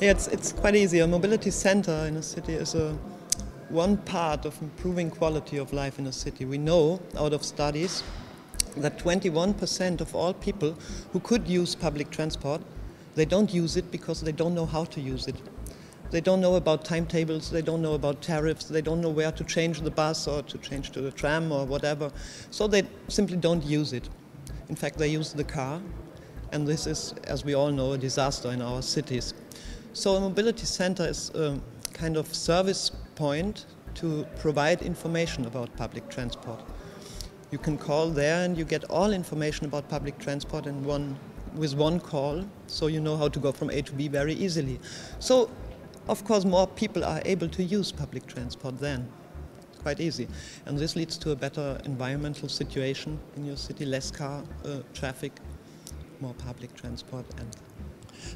It's quite easy. A mobility center in a city is one part of improving quality of life in a city. We know out of studies that 21% of all people who could use public transport, they don't use it because they don't know how to use it. They don't know about timetables, they don't know about tariffs, they don't know where to change the bus or to change to the tram or whatever. So they simply don't use it. In fact, they use the car, and this is, as we all know, a disaster in our cities. So a mobility center is a kind of service point to provide information about public transport. You can call there and you get all information about public transport in with one call, so you know how to go from A to B very easily. So, of course, more people are able to use public transport then. Quite easy. And this leads to a better environmental situation in your city, less car traffic, more public transport. And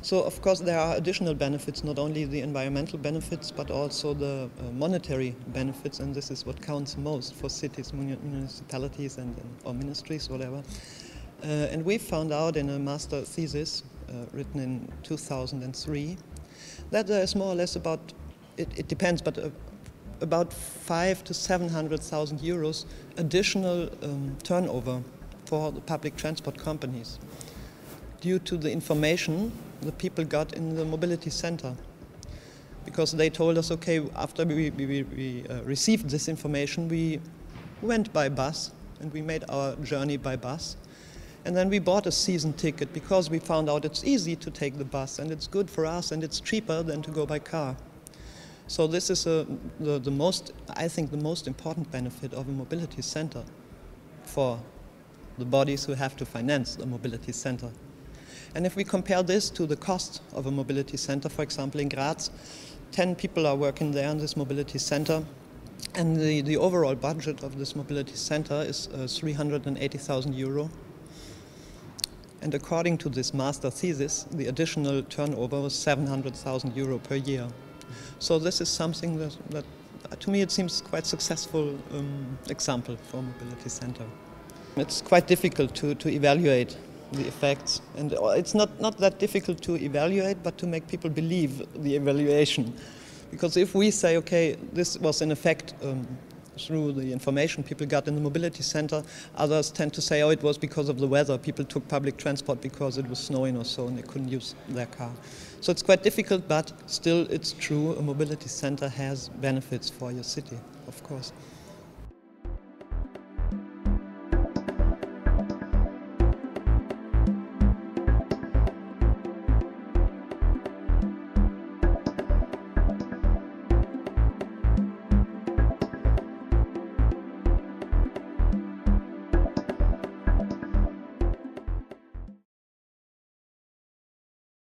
so, of course, there are additional benefits, not only the environmental benefits, but also the monetary benefits, and this is what counts most for cities, municipalities, or ministries, whatever. And we found out in a master thesis written in 2003 that there is more or less about, it depends, but about 500,000 to 700,000 euros additional turnover for the public transport companies due to the information the people got in the mobility center. Because they told us, okay, after we received this information, we went by bus and we made our journey by bus. And then we bought a season ticket because we found out it's easy to take the bus and it's good for us and it's cheaper than to go by car. So this is I think the most important benefit of a mobility center for the bodies who have to finance the mobility center. And if we compare this to the cost of a mobility center, for example in Graz, 10 people are working there in this mobility center, and the overall budget of this mobility center is 380,000 euro. And according to this master thesis, the additional turnover was 700,000 euro per year. So this is something that to me, it seems quite successful example for mobility center. It's quite difficult to evaluate the effects, and it's not that difficult to evaluate, but to make people believe the evaluation. Because if we say, okay, this was an effect through the information people got in the mobility center, others tend to say, oh, it was because of the weather. People took public transport because it was snowing or so and they couldn't use their car. So it's quite difficult, but still it's true. A mobility center has benefits for your city, of course.